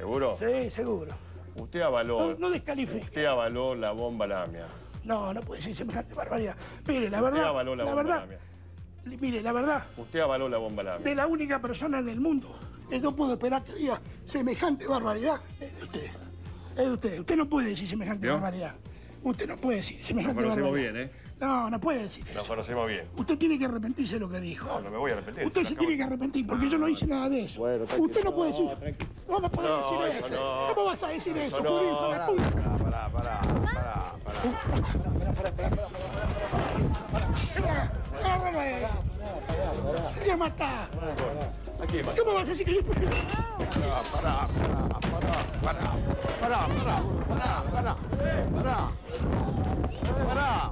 ¿Seguro? Sí, seguro. Usted avaló... No descalifica. Usted avaló la bomba Lamia. No, no puede decir semejante barbaridad. Mire, la verdad... Usted avaló la bomba Lamia. Mire, la verdad... Usted avaló la bomba Lamia. De la única persona en el mundo que no puedo esperar que diga semejante barbaridad es de usted. Es de usted. Usted no puede decir semejante barbaridad. Usted no puede decir semejante barbaridad. Nos conocemos bien, ¿eh? No, no puede decir eso. Nos conocemos bien. Usted tiene que arrepentirse de lo que dijo. No, no me voy a arrepentir. Usted se tiene que arrepentir porque yo no hice nada de eso. Bueno, usted no puede decir... No, no puede decir eso. No. ¿Cómo vas a decir eso, judío? Pará. ¡Ya matá! ¿Cómo vas a decir que yo prefiero? Pará.